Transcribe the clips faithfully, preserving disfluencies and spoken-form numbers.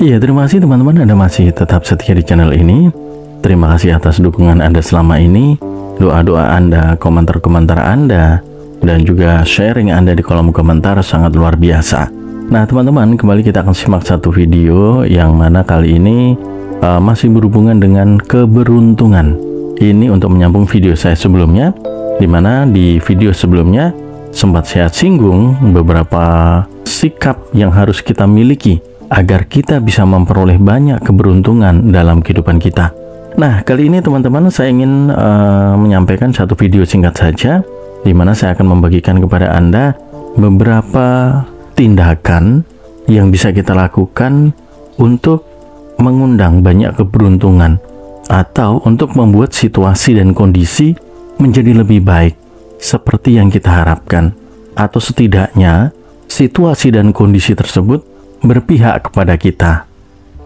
Iya, terima kasih teman-teman, Anda masih tetap setia di channel ini. Terima kasih atas dukungan Anda selama ini, doa-doa Anda, komentar-komentar Anda, dan juga sharing Anda di kolom komentar sangat luar biasa. Nah teman-teman, kembali kita akan simak satu video yang mana kali ini uh, masih berhubungan dengan keberuntungan. Ini untuk menyambung video saya sebelumnya, dimana di video sebelumnya sempat saya singgung beberapa sikap yang harus kita miliki agar kita bisa memperoleh banyak keberuntungan dalam kehidupan kita. Nah, kali ini teman-teman saya ingin uh, menyampaikan satu video singkat saja, di mana saya akan membagikan kepada Anda beberapa tindakan yang bisa kita lakukan untuk mengundang banyak keberuntungan atau untuk membuat situasi dan kondisi menjadi lebih baik seperti yang kita harapkan, atau setidaknya situasi dan kondisi tersebut berpihak kepada kita,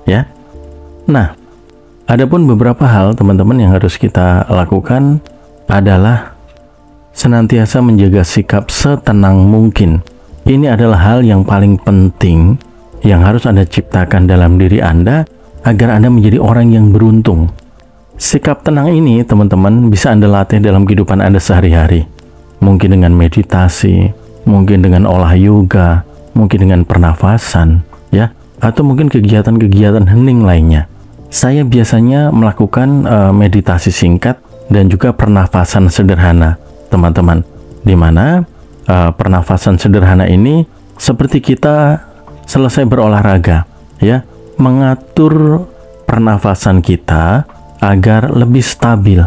ya. Nah, adapun beberapa hal teman-teman yang harus kita lakukan adalah senantiasa menjaga sikap setenang mungkin. Ini adalah hal yang paling penting yang harus Anda ciptakan dalam diri Anda agar Anda menjadi orang yang beruntung. Sikap tenang ini teman-teman bisa Anda latih dalam kehidupan Anda sehari-hari, mungkin dengan meditasi, mungkin dengan olah yoga, mungkin dengan pernafasan, ya, atau mungkin kegiatan-kegiatan hening lainnya. Saya biasanya melakukan uh, meditasi singkat dan juga pernafasan sederhana, teman-teman. Dimana uh, pernafasan sederhana ini seperti kita selesai berolahraga, ya, mengatur pernafasan kita agar lebih stabil,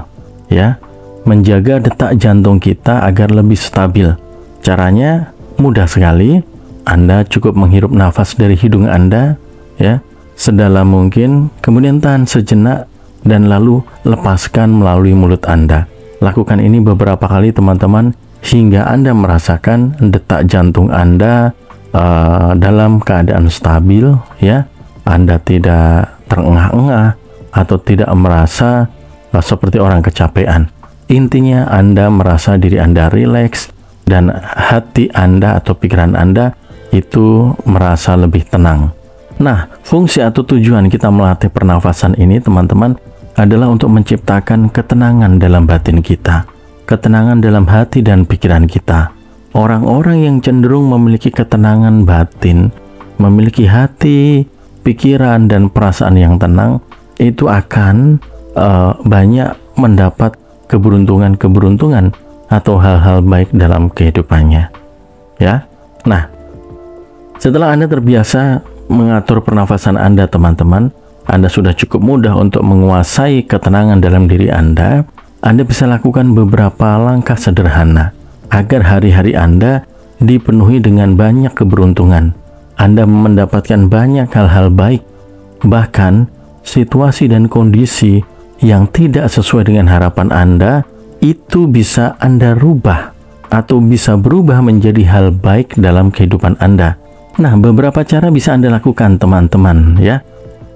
ya, menjaga detak jantung kita agar lebih stabil. Caranya mudah sekali. Anda cukup menghirup nafas dari hidung Anda, ya, sedalam mungkin, kemudian tahan sejenak dan lalu lepaskan melalui mulut Anda. Lakukan ini beberapa kali teman-teman hingga Anda merasakan detak jantung Anda uh, dalam keadaan stabil, ya. Anda tidak terengah-engah atau tidak merasa uh, seperti orang kecapean. Intinya Anda merasa diri Anda rileks dan hati Anda atau pikiran Anda itu merasa lebih tenang. Nah, fungsi atau tujuan kita melatih pernafasan ini teman-teman adalah untuk menciptakan ketenangan dalam batin kita, ketenangan dalam hati dan pikiran kita. Orang-orang yang cenderung memiliki ketenangan batin, memiliki hati, pikiran, dan perasaan yang tenang, itu akan uh, banyak mendapat keberuntungan-keberuntungan atau hal-hal baik dalam kehidupannya, ya. Nah, setelah Anda terbiasa mengatur pernafasan Anda, teman-teman, Anda sudah cukup mudah untuk menguasai ketenangan dalam diri Anda. Anda bisa lakukan beberapa langkah sederhana agar hari-hari Anda dipenuhi dengan banyak keberuntungan. Anda mendapatkan banyak hal-hal baik, bahkan situasi dan kondisi yang tidak sesuai dengan harapan Anda itu bisa Anda rubah atau bisa berubah menjadi hal baik dalam kehidupan Anda. Nah, beberapa cara bisa Anda lakukan teman-teman, ya.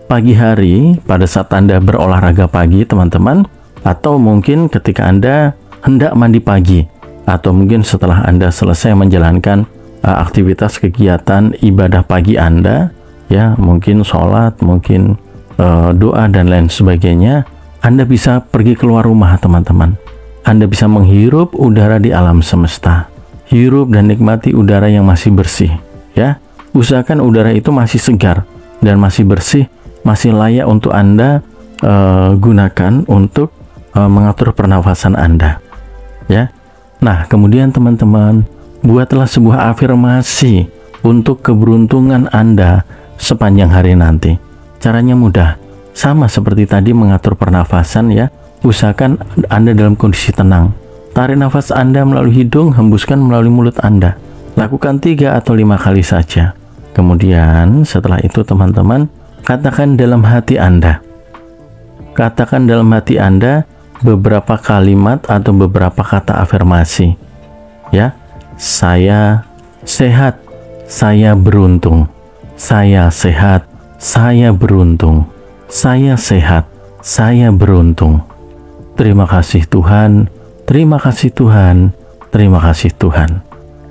Pagi hari pada saat Anda berolahraga pagi teman-teman, atau mungkin ketika Anda hendak mandi pagi, atau mungkin setelah Anda selesai menjalankan uh, aktivitas kegiatan ibadah pagi Anda, ya, mungkin sholat, mungkin uh, doa dan lain sebagainya. Anda bisa pergi keluar rumah teman-teman. Anda bisa menghirup udara di alam semesta. Hirup dan nikmati udara yang masih bersih, ya. Usahakan udara itu masih segar dan masih bersih, masih layak untuk Anda uh, gunakan untuk uh, mengatur pernafasan Anda, ya. Nah, kemudian teman-teman, buatlah sebuah afirmasi untuk keberuntungan Anda sepanjang hari nanti. Caranya mudah, sama seperti tadi mengatur pernafasan, ya. Usahakan Anda dalam kondisi tenang. Tarik nafas Anda melalui hidung, hembuskan melalui mulut Anda. Lakukan tiga atau lima kali saja. Kemudian setelah itu teman-teman, katakan dalam hati Anda katakan dalam hati Anda beberapa kalimat atau beberapa kata afirmasi, ya. Saya sehat, saya beruntung. Saya sehat, saya beruntung. Saya sehat, saya beruntung. Terima kasih Tuhan, terima kasih Tuhan, terima kasih Tuhan.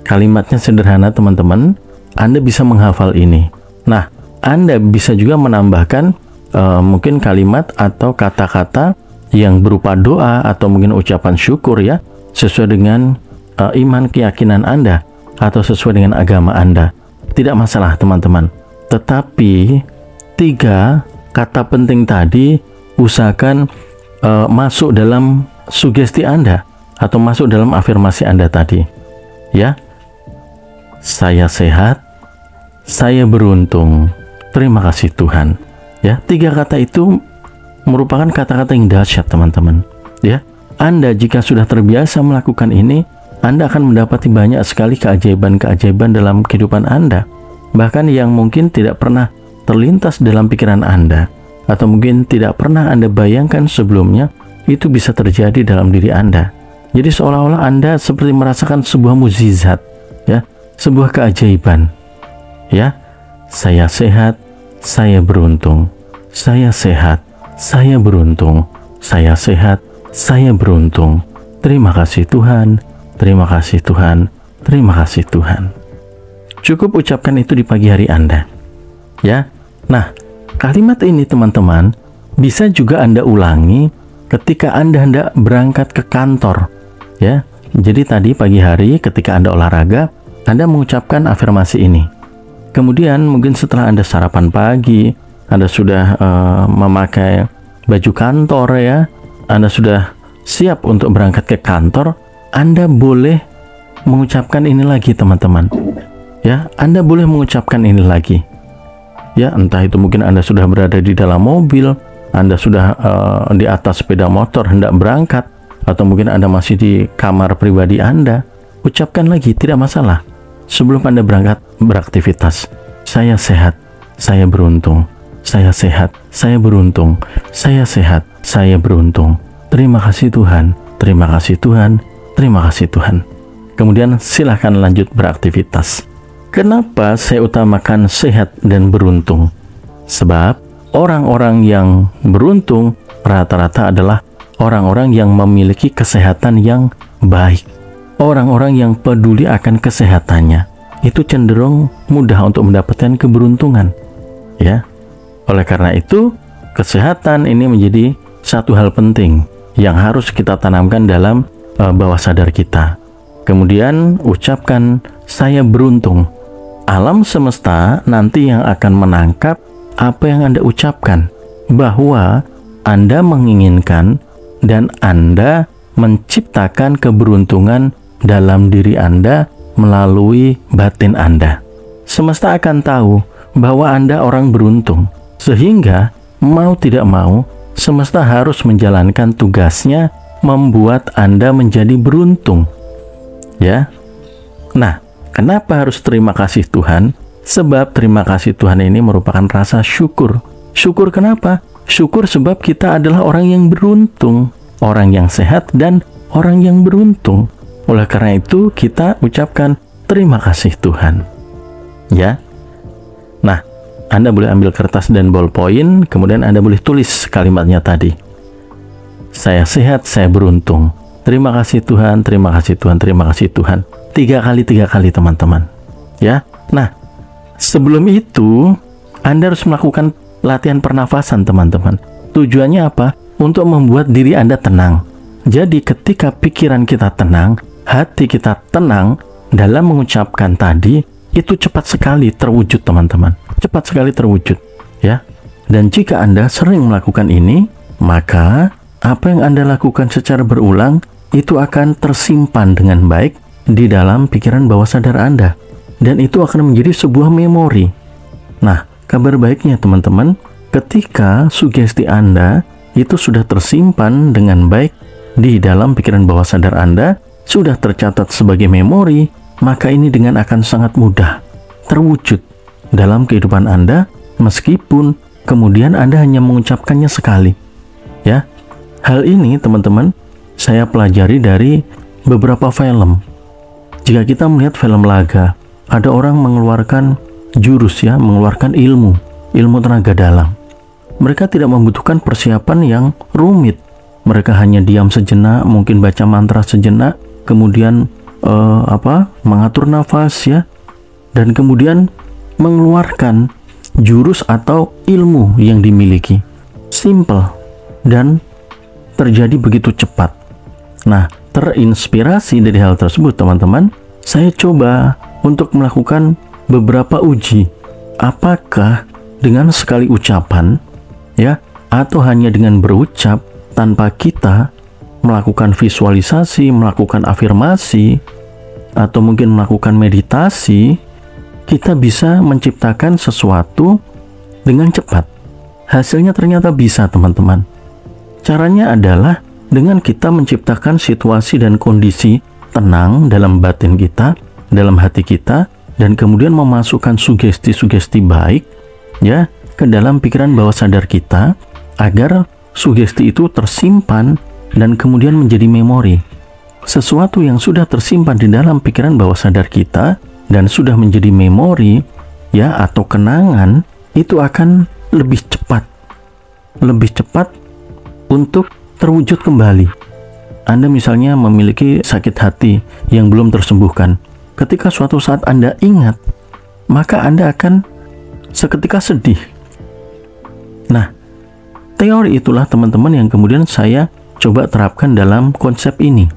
Kalimatnya sederhana teman-teman, Anda bisa menghafal ini. Nah, Anda bisa juga menambahkan uh, mungkin kalimat atau kata-kata yang berupa doa atau mungkin ucapan syukur ya, sesuai dengan uh, iman keyakinan Anda atau sesuai dengan agama Anda. Tidak masalah teman-teman. Tetapi tiga kata penting tadi usahakan uh, masuk dalam sugesti Anda atau masuk dalam afirmasi Anda tadi. Ya. Saya sehat, saya beruntung, terima kasih Tuhan. Ya, tiga kata itu merupakan kata-kata yang dahsyat teman-teman. Ya, Anda jika sudah terbiasa melakukan ini, Anda akan mendapati banyak sekali keajaiban-keajaiban dalam kehidupan Anda, bahkan yang mungkin tidak pernah terlintas dalam pikiran Anda atau mungkin tidak pernah Anda bayangkan sebelumnya, itu bisa terjadi dalam diri Anda. Jadi seolah-olah Anda seperti merasakan sebuah mukjizat, ya, sebuah keajaiban. Ya, saya sehat, saya beruntung, saya sehat, saya beruntung, saya sehat, saya beruntung. Terima kasih Tuhan, terima kasih Tuhan, terima kasih Tuhan. Cukup ucapkan itu di pagi hari Anda. Ya. Nah, kalimat ini teman-teman bisa juga Anda ulangi ketika Anda hendak berangkat ke kantor. Ya. Jadi tadi pagi hari ketika Anda olahraga, Anda mengucapkan afirmasi ini. Kemudian mungkin setelah Anda sarapan pagi, Anda sudah uh, memakai baju kantor ya, Anda sudah siap untuk berangkat ke kantor, Anda boleh mengucapkan ini lagi teman-teman. Ya, Anda boleh mengucapkan ini lagi. Ya, entah itu mungkin Anda sudah berada di dalam mobil, Anda sudah uh, di atas sepeda motor hendak berangkat, atau mungkin Anda masih di kamar pribadi Anda, ucapkan lagi, tidak masalah. Sebelum Anda berangkat beraktivitas, saya sehat, saya beruntung. Saya sehat, saya beruntung, saya sehat, saya beruntung. Terima kasih Tuhan, terima kasih Tuhan, terima kasih Tuhan. Kemudian silahkan lanjut beraktivitas. Kenapa saya utamakan sehat dan beruntung? Sebab orang-orang yang beruntung rata-rata adalah orang-orang yang memiliki kesehatan yang baik. Orang-orang yang peduli akan kesehatannya itu cenderung mudah untuk mendapatkan keberuntungan. Ya. Oleh karena itu, kesehatan ini menjadi satu hal penting yang harus kita tanamkan dalam e, bawah sadar kita. Kemudian ucapkan, saya beruntung. Alam semesta nanti yang akan menangkap apa yang Anda ucapkan. Bahwa Anda menginginkan dan Anda menciptakan keberuntungan dalam diri Anda melalui batin Anda. Semesta akan tahu bahwa Anda orang beruntung. Sehingga, mau tidak mau, semesta harus menjalankan tugasnya membuat Anda menjadi beruntung. Ya. Nah, kenapa harus terima kasih Tuhan? Sebab terima kasih Tuhan ini merupakan rasa syukur. Syukur kenapa? Syukur sebab kita adalah orang yang beruntung, orang yang sehat dan orang yang beruntung. Oleh karena itu, kita ucapkan terima kasih Tuhan. Ya. Nah, Anda boleh ambil kertas dan ballpoint, kemudian Anda boleh tulis kalimatnya tadi. Saya sehat, saya beruntung. Terima kasih Tuhan, terima kasih Tuhan, terima kasih Tuhan. Tiga kali, tiga kali teman-teman. Ya. Nah, sebelum itu, Anda harus melakukan latihan pernafasan teman-teman. Tujuannya apa? Untuk membuat diri Anda tenang. Jadi ketika pikiran kita tenang, hati kita tenang, dalam mengucapkan tadi, itu cepat sekali terwujud teman-teman. Cepat sekali terwujud, ya. Dan jika Anda sering melakukan ini, maka apa yang Anda lakukan secara berulang itu akan tersimpan dengan baik di dalam pikiran bawah sadar Anda, dan itu akan menjadi sebuah memori. Nah, kabar baiknya teman-teman, ketika sugesti Anda itu sudah tersimpan dengan baik di dalam pikiran bawah sadar Anda, sudah tercatat sebagai memori, maka ini dengan akan sangat mudah terwujud dalam kehidupan Anda, meskipun kemudian Anda hanya mengucapkannya sekali. Ya, hal ini teman-teman saya pelajari dari beberapa film. Jika kita melihat film laga, ada orang mengeluarkan jurus ya, mengeluarkan ilmu, ilmu tenaga dalam. Mereka tidak membutuhkan persiapan yang rumit. Mereka hanya diam sejenak, mungkin baca mantra sejenak, kemudian eh, apa? mengatur nafas ya, dan kemudian mengeluarkan jurus atau ilmu yang dimiliki. Simple dan terjadi begitu cepat. Nah, terinspirasi dari hal tersebut, teman-teman, saya coba untuk melakukan beberapa uji. Apakah dengan sekali ucapan, ya, atau hanya dengan berucap tanpa kita melakukan visualisasi, melakukan afirmasi, atau mungkin melakukan meditasi, kita bisa menciptakan sesuatu dengan cepat. Hasilnya ternyata bisa, teman-teman. Caranya adalah dengan kita menciptakan situasi dan kondisi tenang dalam batin kita, dalam hati kita, dan kemudian memasukkan sugesti-sugesti baik, ya, ke dalam pikiran bawah sadar kita, agar sugesti itu tersimpan dan kemudian menjadi memori. Sesuatu yang sudah tersimpan di dalam pikiran bawah sadar kita dan sudah menjadi memori, ya, atau kenangan, itu akan lebih cepat lebih cepat untuk terwujud kembali. Anda misalnya memiliki sakit hati yang belum tersembuhkan. Ketika suatu saat Anda ingat, maka Anda akan seketika sedih. Nah, teori itulah, teman-teman, yang kemudian saya coba terapkan dalam konsep ini,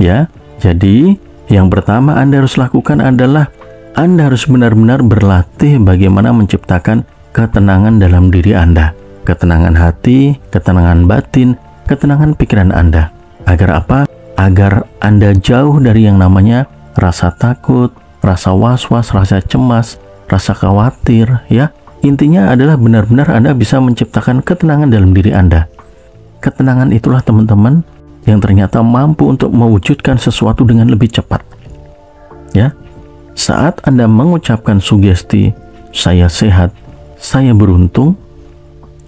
ya. Jadi yang pertama Anda harus lakukan adalah Anda harus benar-benar berlatih bagaimana menciptakan ketenangan dalam diri Anda, ketenangan hati, ketenangan batin, ketenangan pikiran Anda. Agar apa? Agar Anda jauh dari yang namanya rasa takut, rasa was-was, rasa cemas, rasa khawatir, ya. Intinya adalah benar-benar Anda bisa menciptakan ketenangan dalam diri Anda. Ketenangan itulah, teman-teman, yang ternyata mampu untuk mewujudkan sesuatu dengan lebih cepat, ya. Saat Anda mengucapkan sugesti, saya sehat, saya beruntung,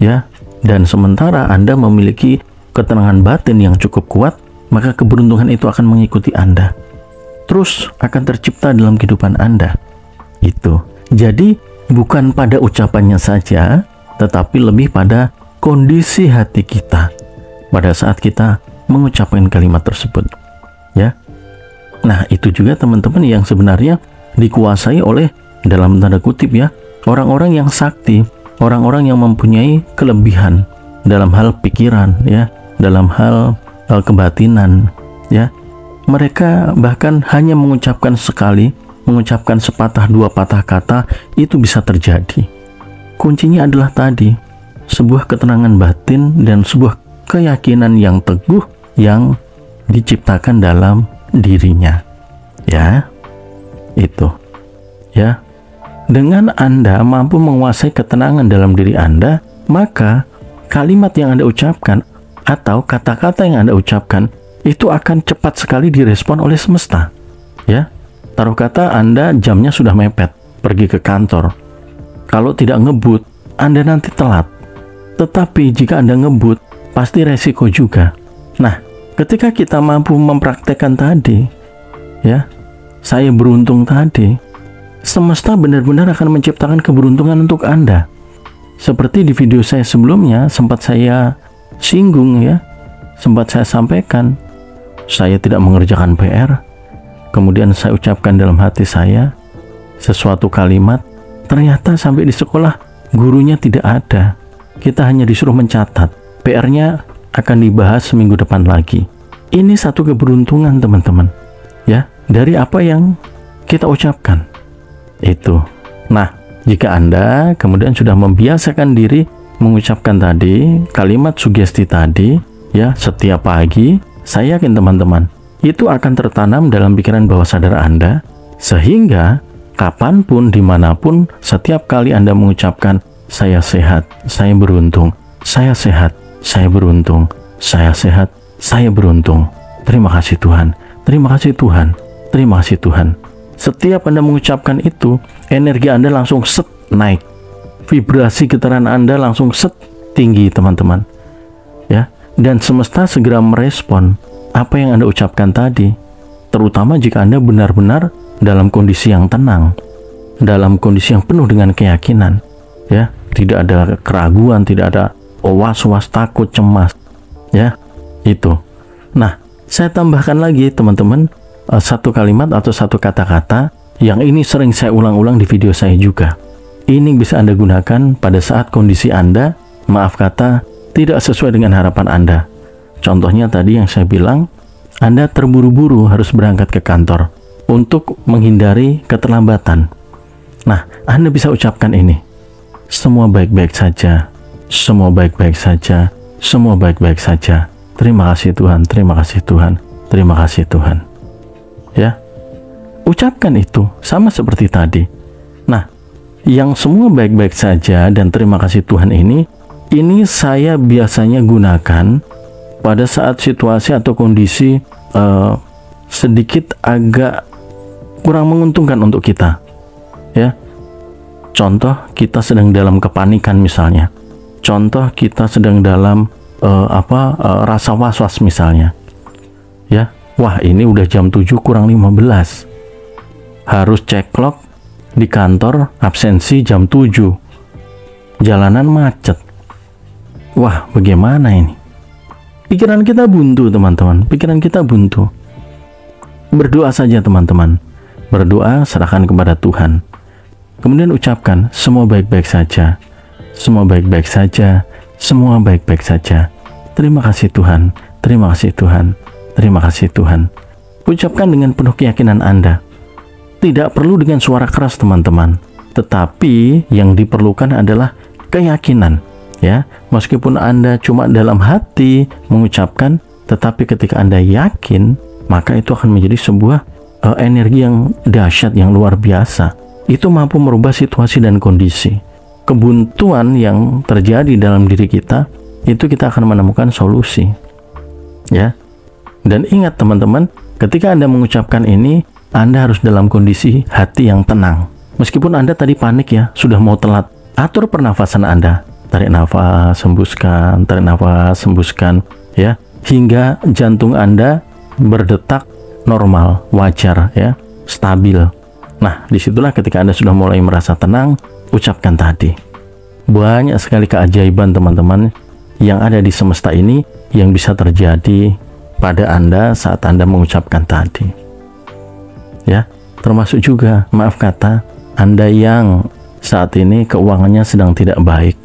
ya, dan sementara Anda memiliki ketenangan batin yang cukup kuat, maka keberuntungan itu akan mengikuti Anda, terus akan tercipta dalam kehidupan Anda. Itu jadi bukan pada ucapannya saja, tetapi lebih pada kondisi hati kita pada saat kita mengucapkan kalimat tersebut, ya. Nah, itu juga, teman-teman, yang sebenarnya dikuasai oleh, dalam tanda kutip, ya, orang-orang yang sakti, orang-orang yang mempunyai kelebihan dalam hal pikiran, ya, dalam hal, hal kebatinan, ya. Mereka bahkan hanya mengucapkan sekali, mengucapkan sepatah dua patah kata, itu bisa terjadi. Kuncinya adalah tadi, sebuah ketenangan batin dan sebuah keyakinan yang teguh yang diciptakan dalam dirinya, ya. Itu, ya. Dengan Anda mampu menguasai ketenangan dalam diri Anda, maka kalimat yang Anda ucapkan atau kata-kata yang Anda ucapkan itu akan cepat sekali direspon oleh semesta, ya. Taruh kata Anda jamnya sudah mepet, pergi ke kantor. Kalau tidak ngebut, Anda nanti telat. Tetapi jika Anda ngebut, pasti resiko juga. Nah, ketika kita mampu mempraktekkan tadi, ya, saya beruntung tadi, semesta benar-benar akan menciptakan keberuntungan untuk Anda. Seperti di video saya sebelumnya sempat saya singgung, ya, sempat saya sampaikan, saya tidak mengerjakan P R, kemudian saya ucapkan dalam hati saya sesuatu kalimat, ternyata sampai di sekolah gurunya tidak ada, kita hanya disuruh mencatat, P R-nya akan dibahas seminggu depan lagi. Ini satu keberuntungan, teman-teman, ya, dari apa yang kita ucapkan itu. Nah, jika Anda kemudian sudah membiasakan diri mengucapkan tadi kalimat sugesti tadi, ya, setiap pagi, saya yakin, teman-teman, itu akan tertanam dalam pikiran bawah sadar Anda, sehingga kapanpun, dimanapun, setiap kali Anda mengucapkan saya sehat, saya beruntung, saya sehat, saya beruntung, saya sehat, saya beruntung, terima kasih Tuhan, terima kasih Tuhan, terima kasih Tuhan. Setiap Anda mengucapkan itu, energi Anda langsung set naik, vibrasi getaran Anda langsung set tinggi, teman-teman, ya. Dan semesta segera merespon apa yang Anda ucapkan tadi, terutama jika Anda benar-benar dalam kondisi yang tenang, dalam kondisi yang penuh dengan keyakinan, ya, tidak ada keraguan, tidak ada was-was, takut, cemas, ya, itu. Nah, saya tambahkan lagi, teman-teman, satu kalimat atau satu kata-kata yang ini sering saya ulang-ulang di video saya juga. Ini bisa Anda gunakan pada saat kondisi Anda, maaf kata, tidak sesuai dengan harapan Anda. Contohnya tadi yang saya bilang, Anda terburu-buru harus berangkat ke kantor untuk menghindari keterlambatan. Nah, Anda bisa ucapkan ini. Semua baik-baik saja. Semua baik-baik saja. Semua baik-baik saja. Terima kasih Tuhan. Terima kasih Tuhan. Terima kasih Tuhan. Ya. Ucapkan itu sama seperti tadi. Nah, yang semua baik-baik saja dan terima kasih Tuhan ini, ini saya biasanya gunakan pada saat situasi atau kondisi uh, sedikit agak kurang menguntungkan untuk kita, ya. Contoh kita sedang dalam kepanikan misalnya. Contoh kita sedang dalam uh, apa uh, rasa was-was misalnya, ya. Wah, ini udah jam tujuh kurang lima belas. Harus cek clock di kantor, absensi jam tujuh. Jalanan macet. Wah, bagaimana ini? Pikiran kita buntu, teman-teman. Pikiran kita buntu. Berdoa saja, teman-teman. Berdoa, serahkan kepada Tuhan. Kemudian ucapkan, semua baik-baik saja. Semua baik-baik saja. Semua baik-baik saja. Terima kasih Tuhan. Terima kasih Tuhan. Terima kasih Tuhan. Ucapkan dengan penuh keyakinan Anda. Tidak perlu dengan suara keras, teman-teman. Tetapi yang diperlukan adalah keyakinan. Ya, meskipun Anda cuma dalam hati mengucapkan, tetapi ketika Anda yakin, maka itu akan menjadi sebuah uh, energi yang dahsyat, yang luar biasa. Itu mampu merubah situasi dan kondisi. Kebuntuan yang terjadi dalam diri kita, itu kita akan menemukan solusi. Ya. Dan ingat teman-teman, ketika Anda mengucapkan ini, Anda harus dalam kondisi hati yang tenang. Meskipun Anda tadi panik ya, sudah mau telat, atur pernafasan Anda. Tarik nafas, hembuskan, tarik nafas, hembuskan, ya, hingga jantung Anda berdetak normal, wajar, ya, stabil. Nah, disitulah ketika Anda sudah mulai merasa tenang, ucapkan tadi. Banyak sekali keajaiban teman-teman yang ada di semesta ini yang bisa terjadi pada Anda saat Anda mengucapkan tadi. Ya, termasuk juga, maaf kata, Anda yang saat ini keuangannya sedang tidak baik.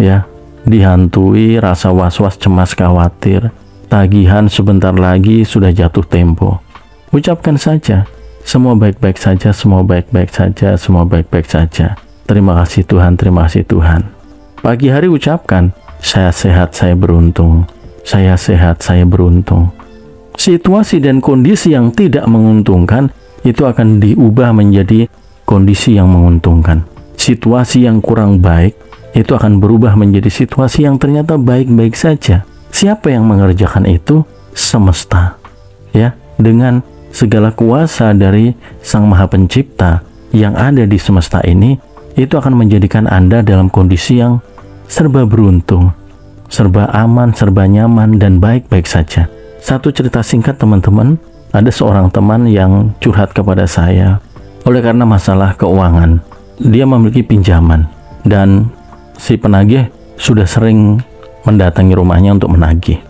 Ya, dihantui rasa was-was, cemas, khawatir, tagihan sebentar lagi sudah jatuh tempo. Ucapkan saja, semua baik-baik saja, semua baik-baik saja, semua baik-baik saja. Terima kasih Tuhan, terima kasih Tuhan. Pagi hari ucapkan, saya sehat, saya beruntung. Saya sehat, saya beruntung. Situasi dan kondisi yang tidak menguntungkan itu akan diubah menjadi kondisi yang menguntungkan. Situasi yang kurang baik itu akan berubah menjadi situasi yang ternyata baik-baik saja. Siapa yang mengerjakan itu? Semesta. Ya, dengan segala kuasa dari Sang Maha Pencipta yang ada di semesta ini, itu akan menjadikan Anda dalam kondisi yang serba beruntung, serba aman, serba nyaman, dan baik-baik saja. Satu cerita singkat teman-teman, ada seorang teman yang curhat kepada saya oleh karena masalah keuangan. Dia memiliki pinjaman dan si penagih sudah sering mendatangi rumahnya untuk menagih.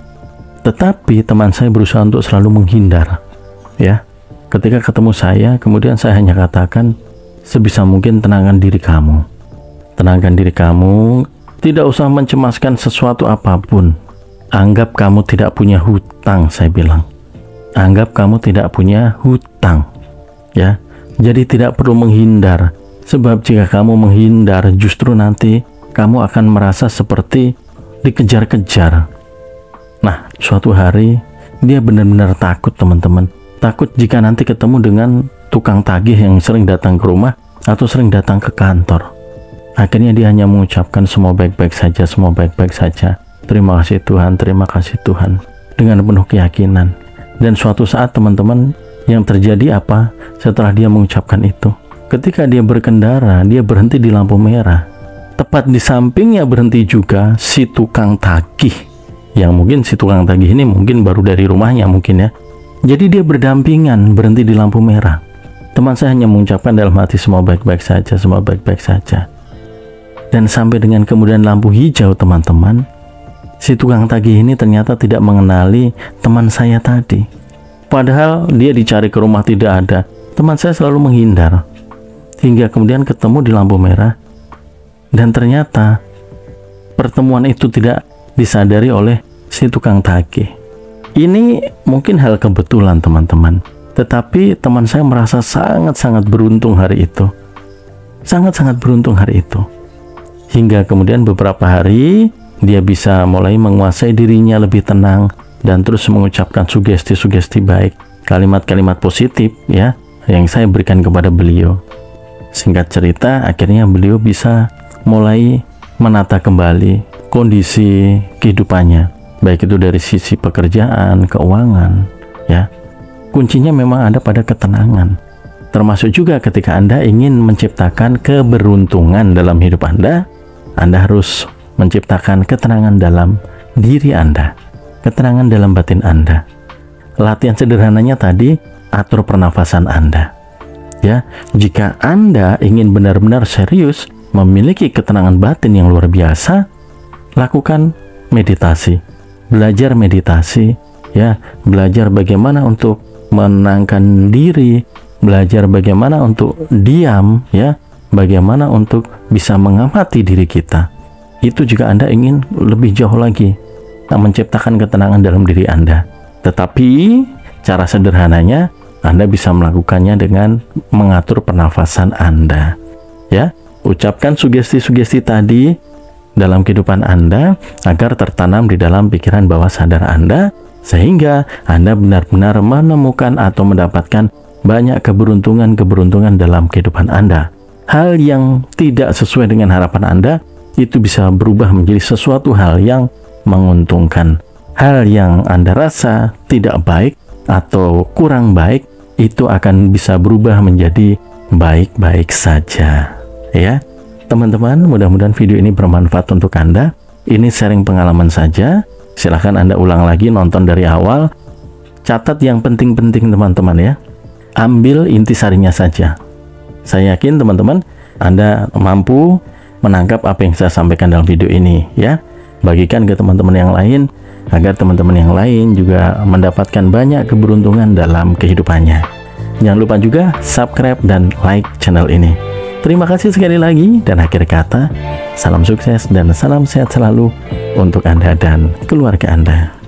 Tetapi teman saya berusaha untuk selalu menghindar. Ya, ketika ketemu saya, kemudian saya hanya katakan, sebisa mungkin tenangkan diri kamu. Tenangkan diri kamu, tidak usah mencemaskan sesuatu apapun. Anggap kamu tidak punya hutang, saya bilang. Anggap kamu tidak punya hutang. Ya, jadi tidak perlu menghindar. Sebab jika kamu menghindar, justru nanti kamu akan merasa seperti dikejar-kejar. Nah, suatu hari dia benar-benar takut teman-teman. Takut jika nanti ketemu dengan tukang tagih yang sering datang ke rumah atau sering datang ke kantor. Akhirnya dia hanya mengucapkan semua baik-baik saja, semua baik-baik saja. Terima kasih Tuhan, terima kasih Tuhan. Dengan penuh keyakinan. Dan suatu saat teman-teman, yang terjadi apa setelah dia mengucapkan itu? Ketika dia berkendara, dia berhenti di lampu merah. Tepat di sampingnya berhenti juga si tukang tagih. Yang mungkin si tukang tagih ini mungkin baru dari rumahnya mungkin ya. Jadi dia berdampingan berhenti di lampu merah. Teman saya hanya mengucapkan dalam hati semua baik-baik saja, semua baik-baik saja. Dan sampai dengan kemudian lampu hijau teman-teman, si tukang tagih ini ternyata tidak mengenali teman saya tadi. Padahal dia dicari ke rumah tidak ada. Teman saya selalu menghindar. Hingga kemudian ketemu di lampu merah. Dan ternyata pertemuan itu tidak disadari oleh si tukang tagih. Ini mungkin hal kebetulan teman-teman, tetapi teman saya merasa sangat-sangat beruntung hari itu, sangat-sangat beruntung hari itu, hingga kemudian beberapa hari dia bisa mulai menguasai dirinya lebih tenang dan terus mengucapkan sugesti-sugesti baik, kalimat-kalimat positif ya yang saya berikan kepada beliau. Singkat cerita, akhirnya beliau bisa mulai menata kembali kondisi kehidupannya, baik itu dari sisi pekerjaan, keuangan ya. Kuncinya memang ada pada ketenangan, termasuk juga ketika Anda ingin menciptakan keberuntungan dalam hidup Anda, Anda harus menciptakan ketenangan dalam diri Anda, ketenangan dalam batin Anda. Latihan sederhananya tadi, atur pernafasan Anda ya. Jika Anda ingin benar-benar serius memiliki ketenangan batin yang luar biasa, lakukan meditasi, belajar meditasi ya, belajar bagaimana untuk menenangkan diri, belajar bagaimana untuk diam ya, bagaimana untuk bisa mengamati diri kita. Itu jika Anda ingin lebih jauh lagi menciptakan ketenangan dalam diri Anda. Tetapi cara sederhananya, Anda bisa melakukannya dengan mengatur pernafasan Anda ya. Ucapkan sugesti-sugesti tadi dalam kehidupan Anda agar tertanam di dalam pikiran bawah sadar Anda, sehingga Anda benar-benar menemukan atau mendapatkan banyak keberuntungan-keberuntungan dalam kehidupan Anda. Hal yang tidak sesuai dengan harapan Anda itu bisa berubah menjadi sesuatu hal yang menguntungkan. Hal yang Anda rasa tidak baik atau kurang baik itu akan bisa berubah menjadi baik-baik saja ya. Teman-teman, mudah-mudahan video ini bermanfaat untuk Anda. Ini sharing pengalaman saja. Silahkan Anda ulang lagi, nonton dari awal. Catat yang penting-penting teman-teman ya. Ambil intisarinya saja. Saya yakin teman-teman, Anda mampu menangkap apa yang saya sampaikan dalam video ini ya. Bagikan ke teman-teman yang lain, agar teman-teman yang lain juga mendapatkan banyak keberuntungan dalam kehidupannya. Jangan lupa juga subscribe dan like channel ini. Terima kasih sekali lagi, dan akhir kata, salam sukses dan salam sehat selalu untuk Anda dan keluarga Anda.